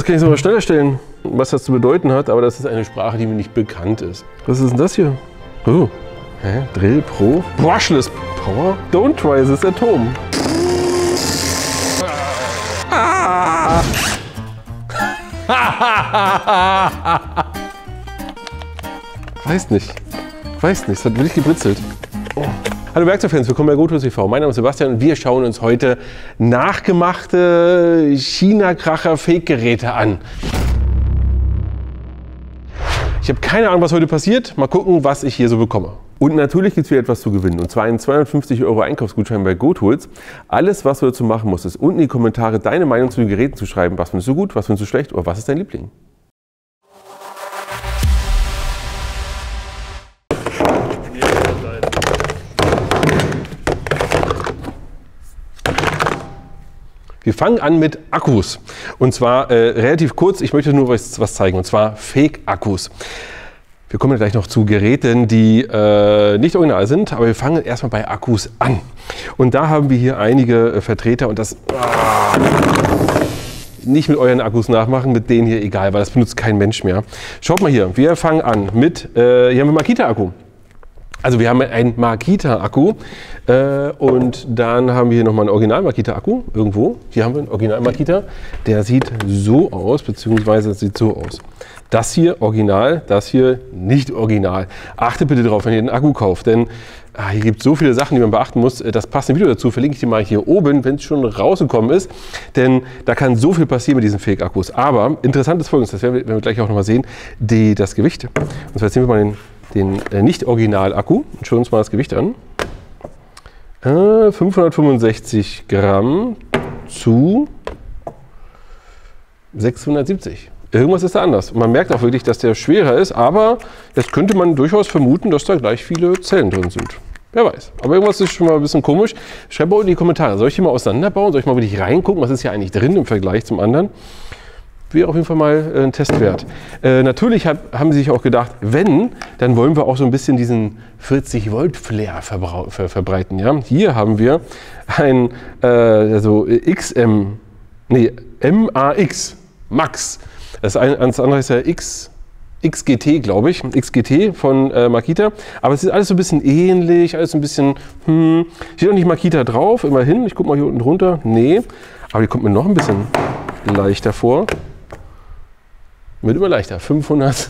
das kann ich sogar schneller stellen, was das zu bedeuten hat, aber das ist eine Sprache, die mir nicht bekannt ist. Was ist denn das hier? Oh. Hä? Drill Pro? Brushless Power? Don't try this at home. Ah. Weiß nicht, es hat wirklich gebritzelt. Oh. Hallo Werkzeugfans, willkommen bei GoTools TV. Mein Name ist Sebastian und wir schauen uns heute nachgemachte China-Kracher-Fake-Geräte an. Ich habe keine Ahnung, was heute passiert. Mal gucken, was ich hier so bekomme. Und natürlich gibt es wieder etwas zu gewinnen, und zwar einen 250 € Einkaufsgutschein bei GoTools. Alles, was du dazu machen musst, ist unten in die Kommentare deine Meinung zu den Geräten zu schreiben. Was findest du gut, was findest du schlecht oder was ist dein Liebling? Wir fangen an mit Akkus, und zwar relativ kurz. Ich möchte nur was zeigen, und zwar Fake-Akkus. Wir kommen gleich noch zu Geräten, die nicht original sind, aber wir fangen erstmal bei Akkus an. Und da haben wir hier einige Vertreter, und das nicht mit euren Akkus nachmachen, mit denen hier egal, weil das benutzt kein Mensch mehr. Schaut mal hier, wir fangen an mit, hier haben wir Makita-Akku. Also wir haben einen Makita-Akku und dann haben wir hier nochmal einen Original-Makita-Akku irgendwo. Hier haben wir einen Original-Makita. Der sieht so aus, beziehungsweise das sieht so aus. Das hier original, das hier nicht original. Achtet bitte drauf, wenn ihr den Akku kauft, denn hier gibt es so viele Sachen, die man beachten muss. Das passende Video dazu verlinke ich dir mal hier oben, wenn es schon rausgekommen ist, denn da kann so viel passieren mit diesen Fake-Akkus. Aber interessant ist Folgendes, das werden wir gleich auch nochmal sehen, das Gewicht. Und zwar jetzt nehmen wir mal den Nicht-Original-Akku und schauen uns mal das Gewicht an. 565 Gramm zu 670. Irgendwas ist da anders. Und man merkt auch wirklich, dass der schwerer ist, aber jetzt könnte man durchaus vermuten, dass da gleich viele Zellen drin sind. Wer weiß. Aber irgendwas ist schon mal ein bisschen komisch. Schreibt mal unten in die Kommentare. Soll ich hier mal auseinanderbauen? Soll ich mal wirklich reingucken? Was ist hier eigentlich drin im Vergleich zum anderen? Wäre auf jeden Fall mal ein Test wert. Natürlich haben sie sich auch gedacht, wenn, dann wollen wir auch so ein bisschen diesen 40-Volt-Flair verbreiten. Ja? Hier haben wir ein MAX Max. Das andere ist ja XGT, glaube ich. XGT von Makita. Aber es ist alles so ein bisschen ähnlich, alles ein bisschen, steht auch nicht Makita drauf, immerhin. Ich gucke mal hier unten drunter. Nee, aber die kommt mir noch ein bisschen leichter vor. Wird immer leichter. 500,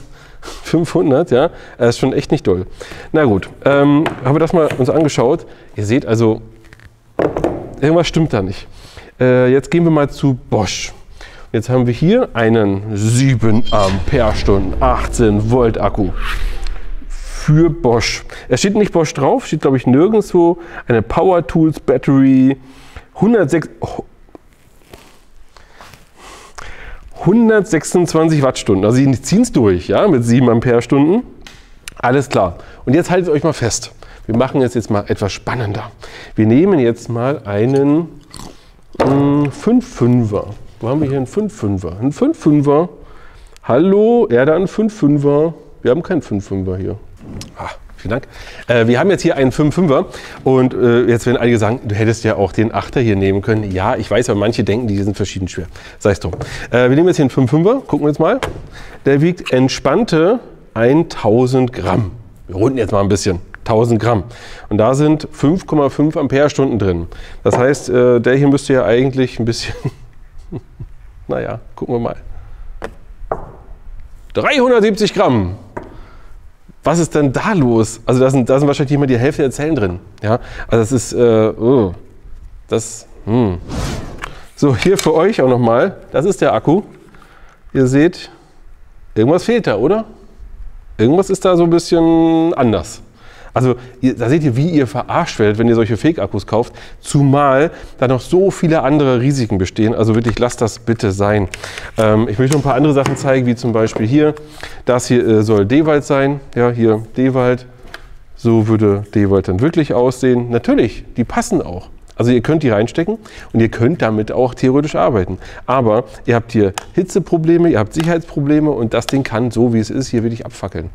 ja. Das ist schon echt nicht doll. Na gut, haben wir das mal uns angeschaut. Ihr seht also, irgendwas stimmt da nicht. Jetzt gehen wir mal zu Bosch. Jetzt haben wir hier einen 7 Amperestunden 18 Volt Akku für Bosch. Es steht nicht Bosch drauf, steht glaube ich nirgendwo. Eine Power Tools Battery 126 Wattstunden. Also sie ziehen es durch, ja, mit 7 Amperestunden. Alles klar. Und jetzt haltet euch mal fest. Wir machen es jetzt mal etwas spannender. Wir nehmen jetzt mal einen 5,5er. Wo haben wir hier einen 5,5er? Ein 5,5er. Hallo, Erde an 5,5er. Wir haben keinen 5,5er hier. Ah, vielen Dank. Wir haben jetzt hier einen 5,5er. Und jetzt werden einige sagen, du hättest ja auch den 8er hier nehmen können. Ja, ich weiß, aber manche denken, die sind verschieden schwer. Sei es drum. Wir nehmen jetzt hier einen 5,5er. Gucken wir jetzt mal. Der wiegt entspannte 1000 Gramm. Wir runden jetzt mal ein bisschen. 1000 Gramm. Und da sind 5,5 Amperestunden drin. Das heißt, der hier müsste ja eigentlich ein bisschen... Naja, gucken wir mal. 370 Gramm. Was ist denn da los? Also da sind wahrscheinlich nicht mal die Hälfte der Zellen drin. Ja? Also das ist, So, hier für euch auch nochmal. Das ist der Akku. Ihr seht, irgendwas fehlt da, oder? Irgendwas ist da so ein bisschen anders. Also da seht ihr, wie ihr verarscht werdet, wenn ihr solche Fake-Akkus kauft, zumal da noch so viele andere Risiken bestehen. Also wirklich, lasst das bitte sein. Ich möchte noch ein paar andere Sachen zeigen, wie zum Beispiel hier. Das hier soll Dewalt sein. Ja, hier Dewalt. So würde Dewalt dann wirklich aussehen. Natürlich, die passen auch. Also ihr könnt die reinstecken und ihr könnt damit auch theoretisch arbeiten. Aber ihr habt hier Hitzeprobleme, ihr habt Sicherheitsprobleme und das Ding kann, so wie es ist, hier wirklich abfackeln.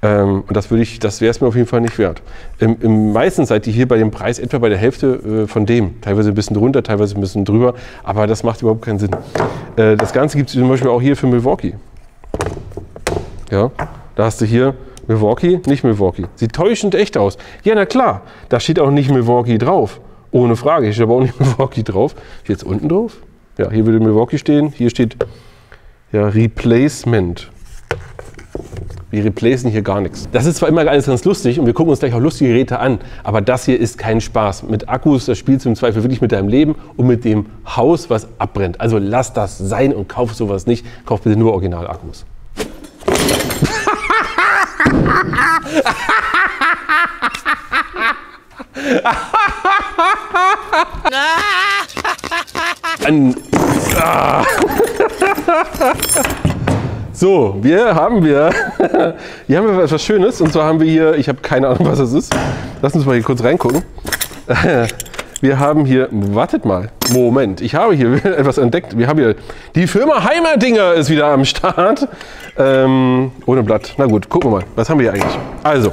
Und das wäre es mir auf jeden Fall nicht wert. Meistens seid ihr hier bei dem Preis etwa bei der Hälfte von dem. Teilweise ein bisschen drunter, teilweise ein bisschen drüber, aber das macht überhaupt keinen Sinn. Das Ganze gibt es zum Beispiel auch hier für Milwaukee. Ja, da hast du hier Milwaukee, nicht Milwaukee. Sieht täuschend echt aus. Ja, na klar, da steht auch nicht Milwaukee drauf. Ohne Frage, hier steht aber auch nicht Milwaukee drauf. Steht jetzt unten drauf? Ja, hier würde Milwaukee stehen. Hier steht ja Replacement. Wir replacen hier gar nichts. Das ist zwar immer alles ganz lustig und wir gucken uns gleich auch lustige Geräte an, aber das hier ist kein Spaß. Mit Akkus, das spielst du im Zweifel wirklich mit deinem Leben und mit dem Haus, was abbrennt. Also lass das sein und kauf sowas nicht. Kauf bitte nur Original-Akkus. So, hier haben wir etwas Schönes und zwar haben wir hier, ich habe keine Ahnung, was das ist. Lass uns mal hier kurz reingucken. Wir haben hier, wartet mal, Moment, ich habe hier etwas entdeckt. Wir haben hier, die Firma Heimerdinger ist wieder am Start. Ohne Blatt, na gut, gucken wir mal, was haben wir hier eigentlich? Also,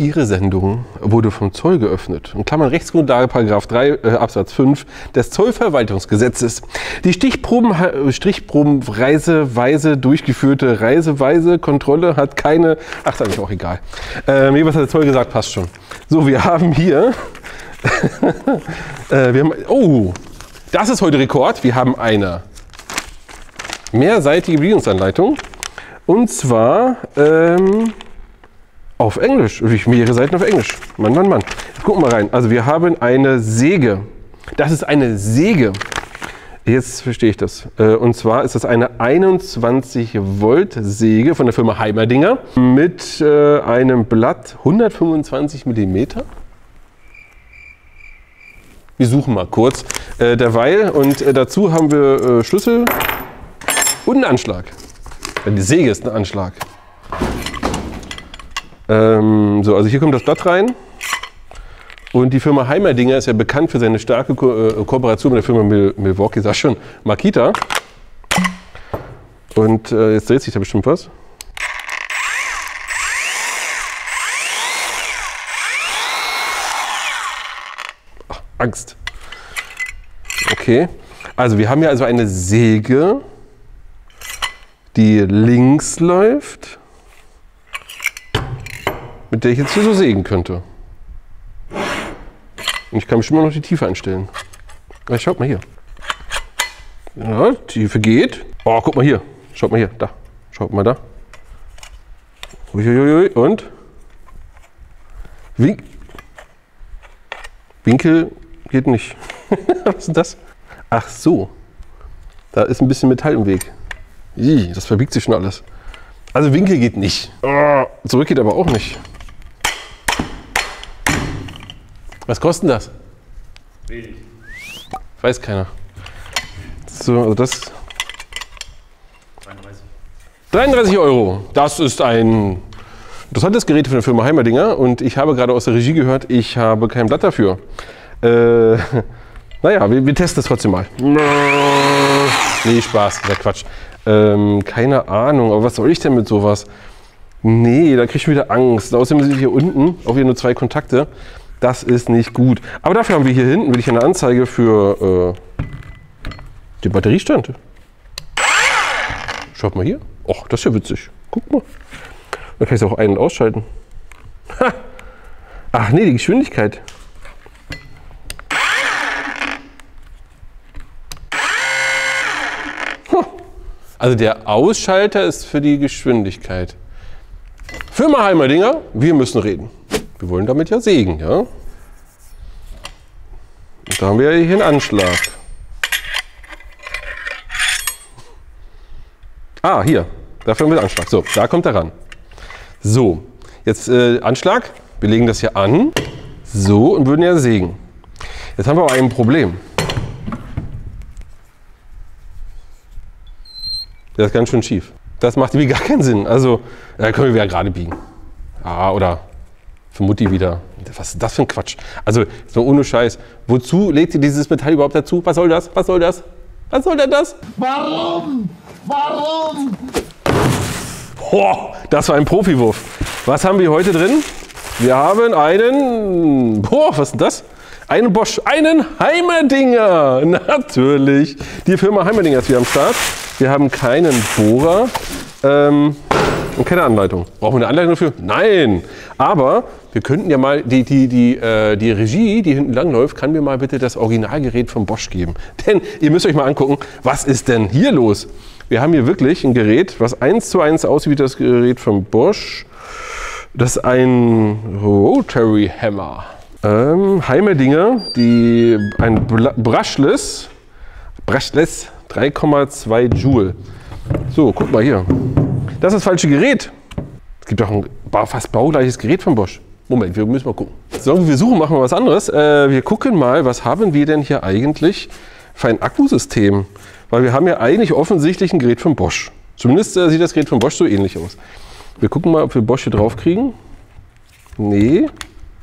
Ihre Sendung wurde vom Zoll geöffnet. In Klammern Rechtsgrundlage § 3 Absatz 5 des Zollverwaltungsgesetzes. Die durchgeführte reiseweise Kontrolle hat keine... Ach, ist eigentlich auch egal. Jeweils hat der Zoll gesagt, passt schon. So, wir haben hier... oh, das ist heute Rekord. Wir haben eine mehrseitige Bedienungsanleitung. Und zwar... auf Englisch, mehrere Seiten auf Englisch. Mann, Mann, Mann. Jetzt gucken wir mal rein. Also wir haben eine Säge. Das ist eine Säge. Jetzt verstehe ich das. Und zwar ist das eine 21 Volt Säge von der Firma Heimerdinger mit einem Blatt 125 mm. Wir suchen mal kurz derweil. Und dazu haben wir Schlüssel und einen Anschlag. Die Säge ist ein Anschlag. So, also hier kommt das Blatt rein und die Firma Heimerdinger ist ja bekannt für seine starke Kooperation mit der Firma Milwaukee, sag schon, Makita. Und jetzt dreht sich da bestimmt was. Ach, Angst. Okay, also wir haben hier also eine Säge, die links läuft, mit der ich jetzt hier so sägen könnte. Und ich kann bestimmt auch noch die Tiefe einstellen. Ja, schaut mal hier. Ja, Tiefe geht. Oh, guck mal hier. Schaut mal hier. Da. Schaut mal da. Uiuiui. Und? Winkel geht nicht. Was ist das? Ach so. Da ist ein bisschen Metall im Weg. Ih, das verbiegt sich schon alles. Also Winkel geht nicht. Oh, zurück geht aber auch nicht. Was kostet das? Wenig. Weiß keiner. So, also das. 33. 33 Euro. Das ist ein interessantes Gerät von der Firma Heimerdinger. Und ich habe gerade aus der Regie gehört, ich habe kein Blatt dafür. Naja, wir testen das trotzdem mal. Nee, Spaß, der Quatsch. Keine Ahnung, aber was soll ich denn mit sowas? Nee, da kriege ich wieder Angst. Außerdem sind hier unten auch wieder nur 2 Kontakte. Das ist nicht gut. Aber dafür haben wir hier hinten wirklich eine Anzeige für den Batteriestand. Schaut mal hier. Och, das ist ja witzig. Guck mal. Da kann ich es auch ein- und ausschalten. Ha! Ach nee, die Geschwindigkeit. Huh. Also der Ausschalter ist für die Geschwindigkeit. Firma Heimerdinger, wir müssen reden. Wir wollen damit ja sägen, ja? Und da haben wir ja hier einen Anschlag. Ah, hier. Dafür haben wir den Anschlag. So, da kommt er ran. So, jetzt Anschlag. Wir legen das hier an. So, und würden ja sägen. Jetzt haben wir aber ein Problem. Das ist ganz schön schief. Das macht irgendwie gar keinen Sinn. Also, da können wir ja gerade biegen. Ah, oder... für Mutti wieder. Was ist das für ein Quatsch? Also, so ohne Scheiß. Wozu legt ihr dieses Metall überhaupt dazu? Was soll das? Was soll das? Was soll denn das? Warum? Warum? Boah, das war ein Profiwurf. Was haben wir heute drin? Wir haben einen... Boah, was ist denn das? Einen Bosch, einen Heimerdinger. Natürlich. Die Firma Heimerdinger ist wieder am Start. Wir haben keinen Bohrer. Und keine Anleitung. Brauchen wir eine Anleitung dafür? Nein! Aber wir könnten ja mal, die Regie, die hinten lang läuft, kann mir mal bitte das Originalgerät vom Bosch geben. Denn ihr müsst euch mal angucken, was ist denn hier los? Wir haben hier wirklich ein Gerät, was 1:1 aussieht wie das Gerät vom Bosch. Das ist ein Rotary Hammer. Heimerdinger, ein Brushless 3,2 Joule. So, guck mal hier. Das ist das falsche Gerät. Es gibt doch ein fast baugleiches Gerät von Bosch. Moment, wir müssen mal gucken. So, wir suchen, machen wir was anderes. Wir gucken mal, was haben wir denn hier eigentlich für ein Akkusystem? Weil wir haben ja eigentlich offensichtlich ein Gerät von Bosch. Zumindest sieht das Gerät von Bosch so ähnlich aus. Wir gucken mal, ob wir Bosch hier drauf kriegen. Nee.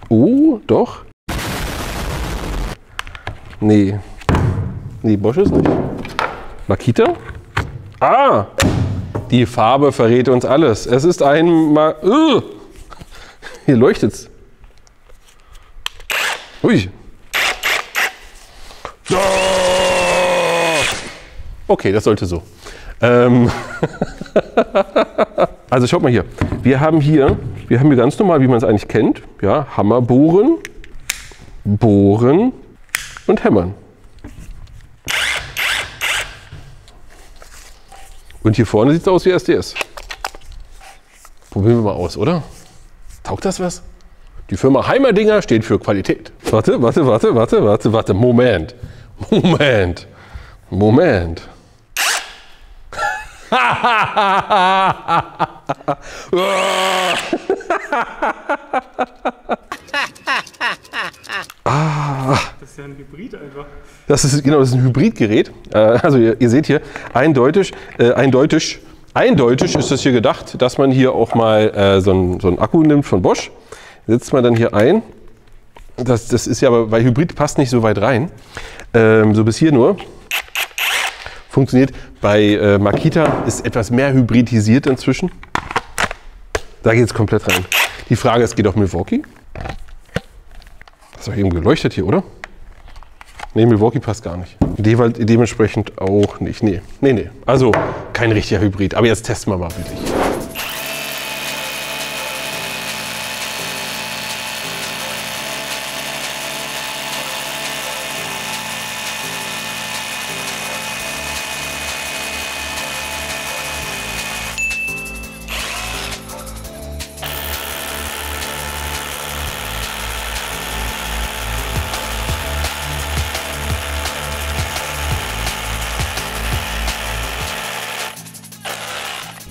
Oh, doch. Nee. Nee, Bosch ist nicht. Makita? Ah! Die Farbe verrät uns alles. Es ist einmal. Hier leuchtet's. Ui. So. Okay, das sollte so. Also schaut mal hier. Wir haben hier ganz normal, wie man es eigentlich kennt. Ja, Hammer bohren, bohren und hämmern. Und hier vorne sieht es aus wie SDS. Probieren wir mal aus, oder? Taugt das was? Die Firma Heimerdinger steht für Qualität. Warte, warte, warte, warte, warte, warte. Moment. Moment. Moment. Ah. Das ist ja ein Hybrid einfach. Das ist ein Hybridgerät. Also ihr seht hier, eindeutig ist das hier gedacht, dass man hier auch mal so einen Akku nimmt von Bosch. Setzt man dann hier ein. Das ist ja aber, weil Hybrid passt nicht so weit rein. So bis hier nur. Funktioniert. Bei Makita ist etwas mehr hybridisiert inzwischen. Da geht es komplett rein. Die Frage ist, geht auch Milwaukee? Das ist doch eben geleuchtet hier, oder? Ne, Milwaukee passt gar nicht. Dewalt dementsprechend auch nicht. Nee, nee, nee. Also kein richtiger Hybrid. Aber jetzt testen wir mal wirklich.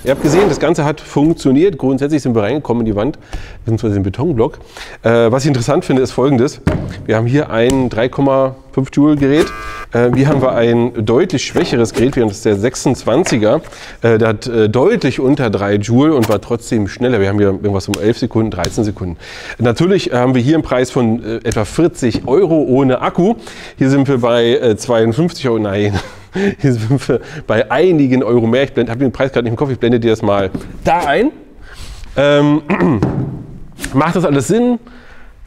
Ihr habt gesehen, das Ganze hat funktioniert. Grundsätzlich sind wir reingekommen in die Wand, beziehungsweise den Betonblock. Was ich interessant finde, ist Folgendes. Wir haben hier ein 3,5 Joule Gerät. Hier haben wir ein deutlich schwächeres Gerät. Wir haben das der 26er. Der hat deutlich unter 3 Joule und war trotzdem schneller. Wir haben hier irgendwas um 11 Sekunden, 13 Sekunden. Natürlich haben wir hier einen Preis von etwa 40 € ohne Akku. Hier sind wir bei 52 €. Nein. Hier sind wir bei einigen Euro mehr. Ich habe den Preis gerade nicht im Kopf, ich blende dir das mal da ein. Macht das alles Sinn?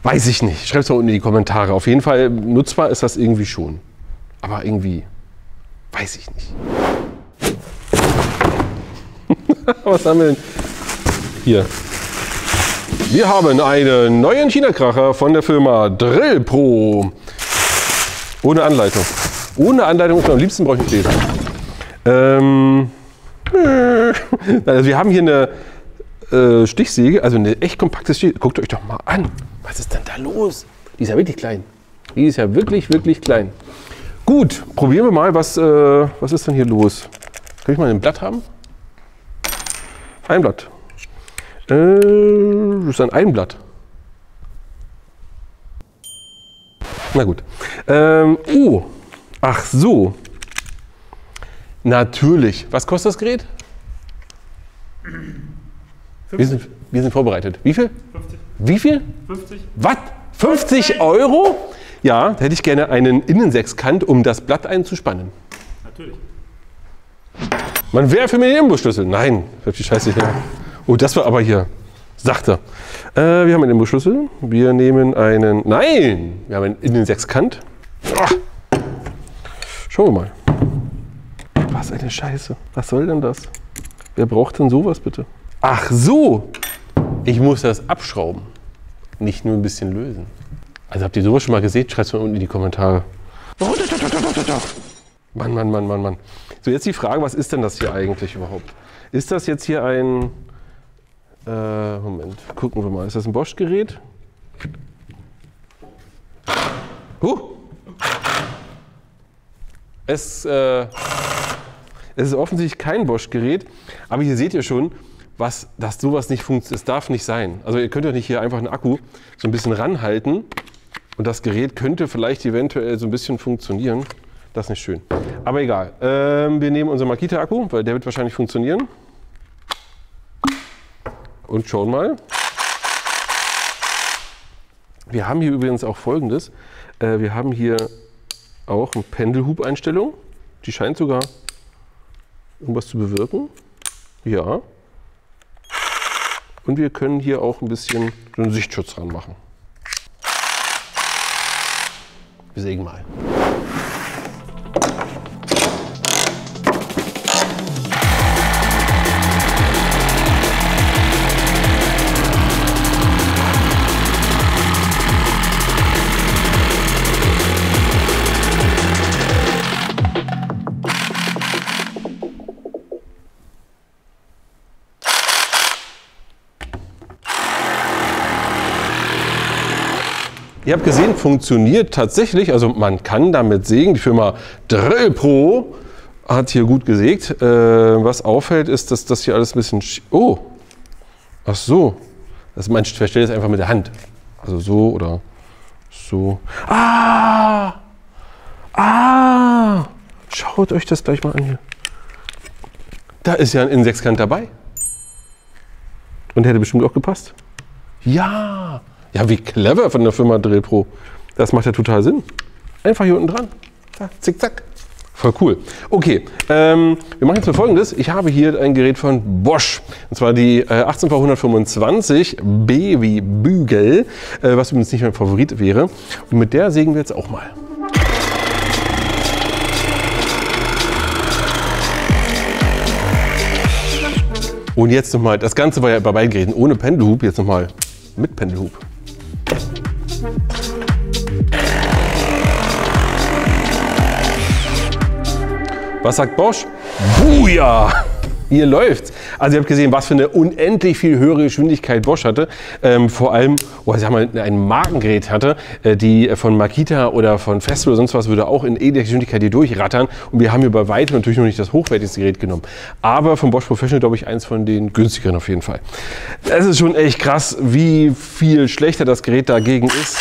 Weiß ich nicht. Schreibt es mal unten in die Kommentare. Auf jeden Fall nutzbar ist das irgendwie schon. Aber irgendwie weiß ich nicht. Was haben wir denn? Hier. Wir haben einen neuen China-Kracher von der Firma Drill Pro. Ohne Anleitung. Ohne Anleitung, am liebsten brauche ich nicht lesen. Also wir haben hier eine Stichsäge, also eine echt kompakte Stichsäge. Guckt euch doch mal an. Was ist denn da los? Die ist ja wirklich klein. Die ist ja wirklich, wirklich klein. Gut, probieren wir mal, was ist denn hier los? Kann ich mal ein Blatt haben? Ein Blatt. Das ist ein Einblatt. Na gut. Oh. Ach so. Natürlich. Was kostet das Gerät? Wir sind vorbereitet. Wie viel? 50. Wie viel? 50. Was? 50 Euro? Ja, da hätte ich gerne einen Innensechskant, um das Blatt einzuspannen. Natürlich. Man wäre für mich den Imbusschlüssel. Nein, die Scheiße her. Oh, das war aber hier. Sachte. Wir haben einen Imbusschlüssel. Wir nehmen einen. Nein! Wir haben einen Innensechskant. Ah. Schauen wir mal. Was eine Scheiße. Was soll denn das? Wer braucht denn sowas bitte? Ach so! Ich muss das abschrauben. Nicht nur ein bisschen lösen. Also habt ihr sowas schon mal gesehen? Schreibt es mal unten in die Kommentare. Mann, Mann, Mann, Mann, Mann. So, jetzt die Frage, was ist denn das hier eigentlich überhaupt? Ist das jetzt hier ein... Moment, gucken wir mal. Ist das ein Bosch-Gerät? Es ist offensichtlich kein Bosch-Gerät, aber hier seht ihr schon, dass sowas nicht funktioniert. Es darf nicht sein. Also ihr könnt doch nicht hier einfach einen Akku so ein bisschen ranhalten und das Gerät könnte vielleicht eventuell so ein bisschen funktionieren. Das ist nicht schön. Aber egal. Wir nehmen unseren Makita-Akku, weil der wird wahrscheinlich funktionieren. Und schauen mal. Wir haben hier übrigens auch Folgendes. Wir haben hier auch eine Pendelhub-Einstellung. Die scheint sogar irgendwas zu bewirken. Ja. Und wir können hier auch ein bisschen so einen Sichtschutz dran machen. Wir sägen mal. Ihr habt gesehen, funktioniert tatsächlich. Also man kann damit sägen. Die Firma Drill Pro hat hier gut gesägt. Was auffällt, ist, dass das hier alles ein bisschen... Oh! Ach so. Also man verstellt es einfach mit der Hand. Also so oder so. Ah! Ah! Schaut euch das gleich mal an hier. Da ist ja ein Innensechskant dabei. Und hätte bestimmt auch gepasst. Ja! Ja, wie clever von der Firma Drill Pro. Das macht ja total Sinn. Einfach hier unten dran. Da, zick, zack. Voll cool. Okay, wir machen jetzt mal Folgendes. Ich habe hier ein Gerät von Bosch. Und zwar die 18V125 B wie Bügel, was übrigens nicht mein Favorit wäre. Und mit der sägen wir jetzt auch mal. Und jetzt nochmal, das Ganze war ja bei beiden Geräten ohne Pendelhub. Jetzt nochmal mit Pendelhub. Was sagt Bosch? Booyah! Hier läuft's. Also ihr habt gesehen, was für eine unendlich viel höhere Geschwindigkeit Bosch hatte. Vor allem, ich sag mal, ein Markengerät hatte, die von Makita oder von Fest oder sonst was würde auch in ähnlicher Geschwindigkeit hier durchrattern. Und wir haben hier bei weitem natürlich noch nicht das hochwertigste Gerät genommen. Aber von Bosch Professional, glaube ich, eins von den günstigeren auf jeden Fall. Es ist schon echt krass, wie viel schlechter das Gerät dagegen ist.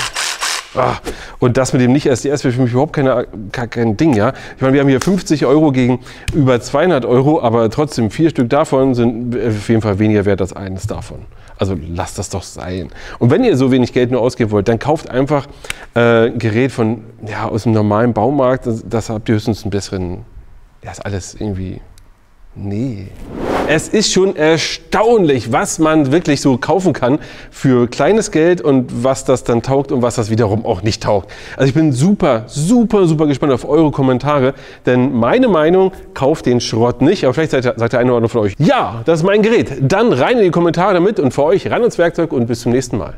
Ah, und das mit dem Nicht-SDS wäre für mich überhaupt kein Ding, ja. Ich meine, wir haben hier 50 Euro gegen über 200 Euro, aber trotzdem 4 Stück davon sind auf jeden Fall weniger wert als eines davon. Also lasst das doch sein. Und wenn ihr so wenig Geld nur ausgeben wollt, dann kauft einfach ein Gerät von, ja, aus dem normalen Baumarkt. Das habt ihr höchstens einen besseren, das ist alles irgendwie, nee. Es ist schon erstaunlich, was man wirklich so kaufen kann für kleines Geld und was das dann taugt und was das wiederum auch nicht taugt. Also ich bin super, super, super gespannt auf eure Kommentare, denn meine Meinung, kauft den Schrott nicht, aber vielleicht sagt der eine oder andere von euch, ja, das ist mein Gerät. Dann rein in die Kommentare damit und für euch ran ins Werkzeug und bis zum nächsten Mal.